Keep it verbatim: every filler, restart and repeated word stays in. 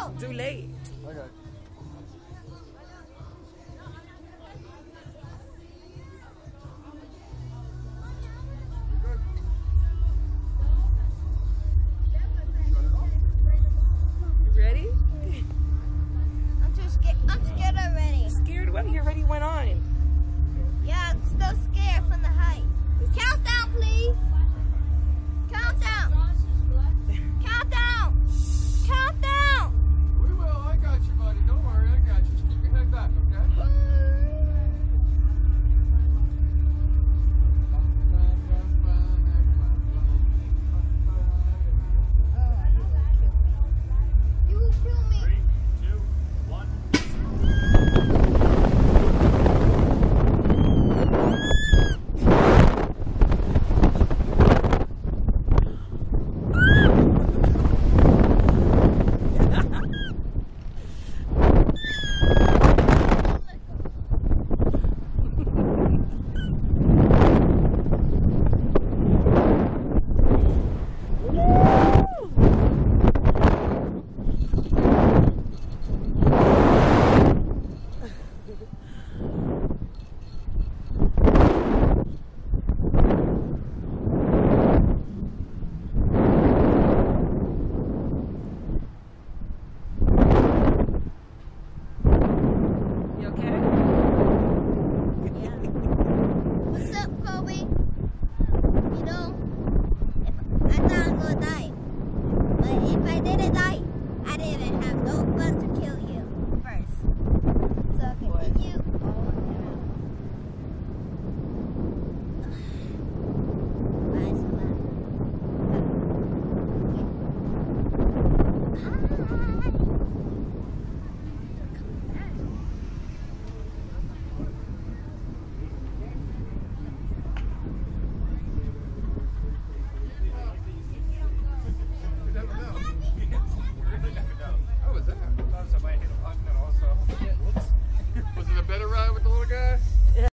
go. Too late. Okay. If I didn't die,